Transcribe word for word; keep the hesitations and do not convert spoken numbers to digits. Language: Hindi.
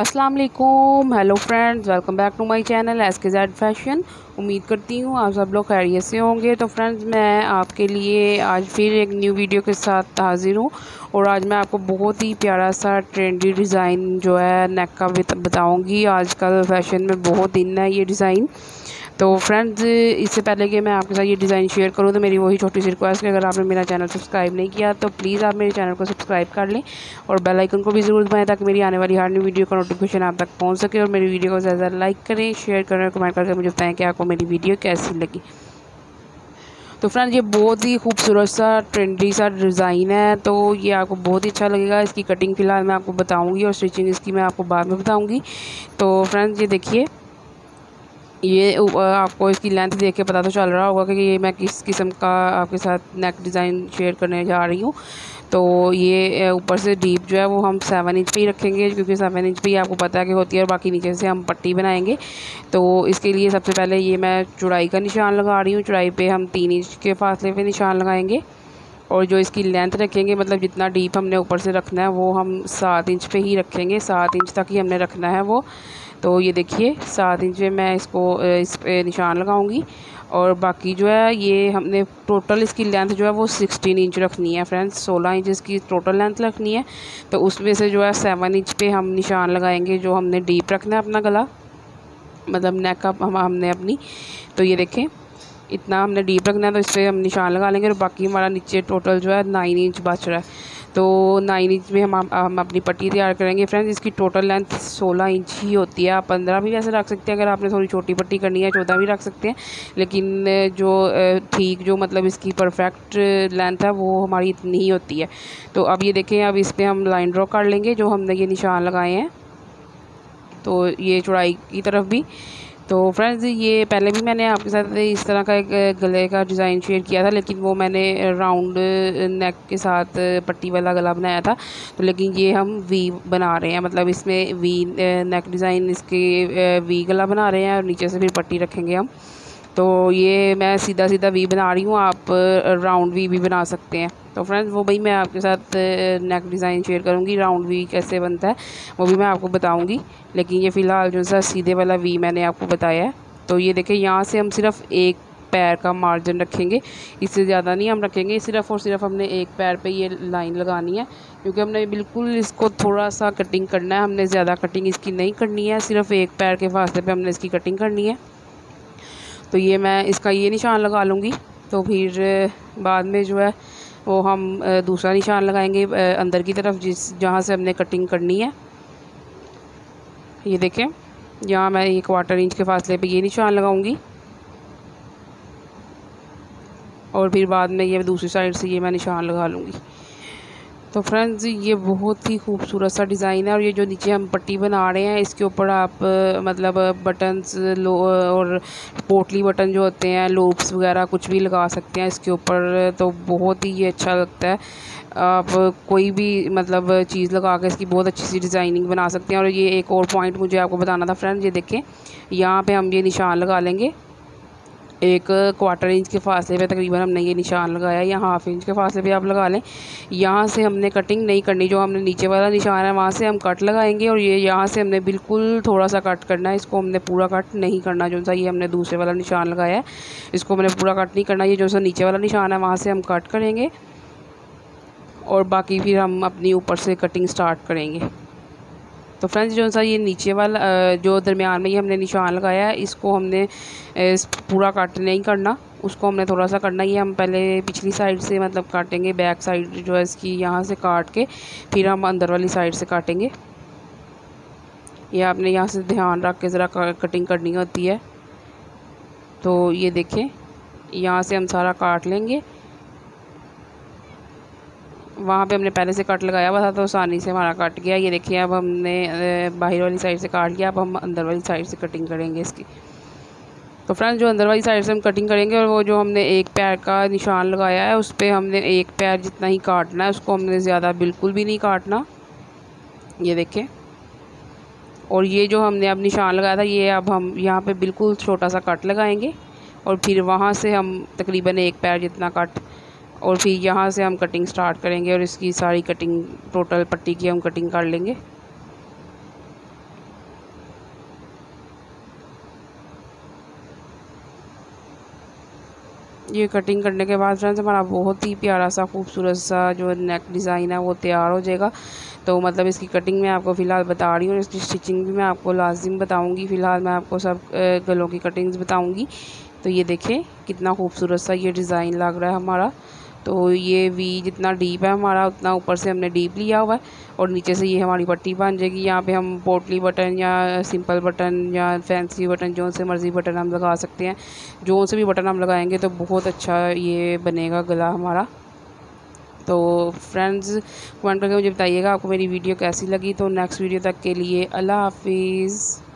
अस्सलाम वालेकुम, hello friends, welcome back to my channel S K Z fashion. उम्मीद करती हूँ आप सब लोग खैरियत से होंगे। तो फ्रेंड्स, मैं आपके लिए आज फिर एक न्यू वीडियो के साथ हाज़िर हूँ और आज मैं आपको बहुत ही प्यारा सा ट्रेंडी डिज़ाइन जो है नेक का बताऊँगी। आजकल फैशन में बहुत इन है ये डिज़ाइन। तो फ्रेंड्स, इससे पहले कि मैं आपके साथ ये डिज़ाइन शेयर करूं, तो मेरी वही छोटी सी रिक्वेस्ट है, अगर आपने मेरा चैनल सब्सक्राइब नहीं किया तो प्लीज़ आप मेरे चैनल को सब्सक्राइब कर लें और बेल आइकन को भी ज़रूर दबाएं ताकि मेरी आने वाली हर न्यू वीडियो का नोटिफिकेशन आप तक पहुंच सके। और मेरी वीडियो को ज़्यादा लाइक करें, शेयर करें और कमेंट करके मुझे बताएँ कि आपको मेरी वीडियो कैसी लगी। तो फ्रेंड्स, ये बहुत ही खूबसूरत सा ट्रेंडी सा डिज़ाइन है, तो ये आपको बहुत ही अच्छा लगेगा। इसकी कटिंग फ़िलहाल मैं आपको बताऊँगी और स्टिचिंग इसकी मैं आपको बाद में बताऊँगी। तो फ्रेंड्स, ये देखिए, ये आपको इसकी लेंथ देख के पता तो चल रहा होगा कि ये मैं किस किस्म का आपके साथ नेक डिज़ाइन शेयर करने जा रही हूँ। तो ये ऊपर से डीप जो है वो हम सेवन इंच पे ही रखेंगे, क्योंकि सेवन इंच पे ही आपको पता है कि होती है, और बाकी नीचे से हम पट्टी बनाएंगे। तो इसके लिए सबसे पहले ये मैं चौड़ाई का निशान लगा रही हूँ। चौड़ाई पर हम तीन इंच के फासले पर निशान लगाएँगे और जो इसकी लेंथ रखेंगे, मतलब जितना डीप हमने ऊपर से रखना है वो हम सात इंच पे ही रखेंगे। सात इंच तक ही हमने रखना है वो। तो ये देखिए, सात इंच पे मैं इसको इस पे निशान लगाऊंगी और बाकी जो है ये हमने टोटल इसकी लेंथ जो है वो सोलह इंच रखनी है। फ्रेंड्स, सोलह इंच इसकी टोटल लेंथ रखनी है। तो उसमें से जो है सेवन इंच पे हम निशान लगाएंगे जो हमने डीप रखना है अपना गला, मतलब नेक अप हम हमने अपनी। तो ये देखें, इतना हमने डीप रखना है, तो इस पर हम निशान लगा लेंगे और बाकी हमारा नीचे टोटल जो है नाइन इंच बच रहा है। तो नाइन इंच में हम हम अपनी पट्टी तैयार करेंगे। फ्रेंड्स, इसकी टोटल लेंथ सोलह इंच ही होती है। आप पंद्रह भी वैसे रख सकते हैं, अगर आपने थोड़ी छोटी पट्टी करनी है चौदह भी रख सकते हैं, लेकिन जो ठीक जो मतलब इसकी परफेक्ट लेंथ है वो हमारी इतनी ही होती है। तो अब ये देखें, अब इस पर हम लाइन ड्रॉ कर लेंगे जो हमने ये निशान लगाए हैं। तो ये चौड़ाई की तरफ भी। तो फ्रेंड्स, ये पहले भी मैंने आपके साथ इस तरह का एक गले का डिज़ाइन शेयर किया था, लेकिन वो मैंने राउंड नेक के साथ पट्टी वाला गला बनाया था। तो लेकिन ये हम वी बना रहे हैं, मतलब इसमें वी नेक डिज़ाइन इसके वी गला बना रहे हैं और नीचे से फिर पट्टी रखेंगे हम। तो ये मैं सीधा सीधा वी बना रही हूँ, आप राउंड वी भी बना सकते हैं। तो फ्रेंड्स, वो भी मैं आपके साथ नेक डिज़ाइन शेयर करूँगी, राउंड वी कैसे बनता है वो भी मैं आपको बताऊँगी, लेकिन ये फ़िलहाल जो सा सीधे वाला वी मैंने आपको बताया है। तो ये देखिए, यहाँ से हम सिर्फ एक पैर का मार्जिन रखेंगे, इससे ज़्यादा नहीं हम रखेंगे। सिर्फ और सिर्फ हमने एक पैर पे ये लाइन लगानी है, क्योंकि हमने बिल्कुल इसको थोड़ा सा कटिंग करना है, हमने ज़्यादा कटिंग इसकी नहीं करनी है, सिर्फ एक पैर के फासले पे हमने इसकी कटिंग करनी है। तो ये मैं इसका ये निशान लगा लूँगी, तो फिर बाद में जो है वो हम दूसरा निशान लगाएंगे अंदर की तरफ, जिस जहाँ से हमने कटिंग करनी है। ये देखें, यहाँ मैं एक क्वार्टर इंच के फासले पे ये निशान लगाऊंगी और फिर बाद में ये दूसरी साइड से ये मैं निशान लगा लूँगी। तो फ्रेंड्स, ये बहुत ही खूबसूरत सा डिज़ाइन है और ये जो नीचे हम पट्टी बना रहे हैं इसके ऊपर आप मतलब बटन्स लो और पोटली बटन जो होते हैं, लूप्स वगैरह कुछ भी लगा सकते हैं इसके ऊपर। तो बहुत ही ये अच्छा लगता है, आप कोई भी मतलब चीज़ लगा के इसकी बहुत अच्छी सी डिज़ाइनिंग बना सकते हैं। और ये एक और पॉइंट मुझे आपको बताना था फ्रेंड्स, ये देखें, यहाँ पर हम ये निशान लगा लेंगे। एक क्वार्टर इंच के फासले पे तकरीबन हमने ये निशान लगाया, या हाफ इंच के फासले पे आप लगा लें। यहाँ से हमने कटिंग नहीं करनी, जो हमने नीचे वाला निशान है वहाँ से हम कट लगाएंगे और ये यहाँ से हमने बिल्कुल थोड़ा सा कट करना है, इसको हमने पूरा कट नहीं करना। जो सा ये हमने दूसरे वाला निशान लगाया है, इसको हमने पूरा कट नहीं करना। ये जो सा नीचे वाला निशान है वहाँ से हम कट करेंगे और बाकी फिर हम अपनी ऊपर से कटिंग स्टार्ट करेंगे। तो फ्रेंड्स, जो सा ये नीचे वाला जो दरमियान में ये हमने निशान लगाया है, इसको हमने पूरा काट नहीं करना, उसको हमने थोड़ा सा करना। ये हम पहले पिछली साइड से मतलब काटेंगे, बैक साइड जो है इसकी यहाँ से काट के फिर हम अंदर वाली साइड से काटेंगे। ये आपने यहाँ से ध्यान रख के ज़रा कटिंग करनी होती है। तो ये देखें, यहाँ से हम सारा काट लेंगे। वहाँ पे हमने पहले से कट लगाया हुआ था तो आसानी से हमारा कट गया। ये देखिए, अब हमने बाहर वाली साइड से काट लिया, अब हम अंदर वाली साइड से कटिंग करेंगे इसकी। तो फ्रेंड्स, जो अंदर वाली साइड से हम कटिंग करेंगे और वो जो हमने एक पैर का निशान लगाया है उस पर हमने एक पैर जितना ही काटना है, उसको हमने ज़्यादा बिल्कुल भी नहीं काटना। ये देखें, और ये जो हमने अब निशान लगाया था ये अब हम यहाँ पर बिल्कुल छोटा सा कट लगाएँगे और फिर वहाँ से हम तकरीबन एक पैर जितना कट, और फिर यहाँ से हम कटिंग स्टार्ट करेंगे और इसकी सारी कटिंग टोटल पट्टी की हम कटिंग कर लेंगे। ये कटिंग करने के बाद फ्रेंड्स हमारा बहुत ही प्यारा सा खूबसूरत सा जो नेक डिज़ाइन है वो तैयार हो जाएगा। तो मतलब इसकी कटिंग मैं आपको फ़िलहाल बता रही हूँ और इसकी स्टिचिंग भी मैं आपको लाजिम बताऊँगी। फ़िलहाल मैं आपको सब गलों की कटिंग्स बताऊँगी। तो ये देखें कितना खूबसूरत सा ये डिज़ाइन लग रहा है हमारा। तो ये वी जितना डीप है हमारा उतना ऊपर से हमने डीप लिया हुआ है और नीचे से ये हमारी पट्टी बन जाएगी। यहाँ पे हम पोटली बटन या सिंपल बटन या फैंसी बटन जो से मर्ज़ी बटन हम लगा सकते हैं, जो से भी बटन हम लगाएंगे तो बहुत अच्छा ये बनेगा गला हमारा। तो फ्रेंड्स कमेंट करके मुझे बताइएगा आपको मेरी वीडियो कैसी लगी। तो नेक्स्ट वीडियो तक के लिए अल्लाह हाफिज़।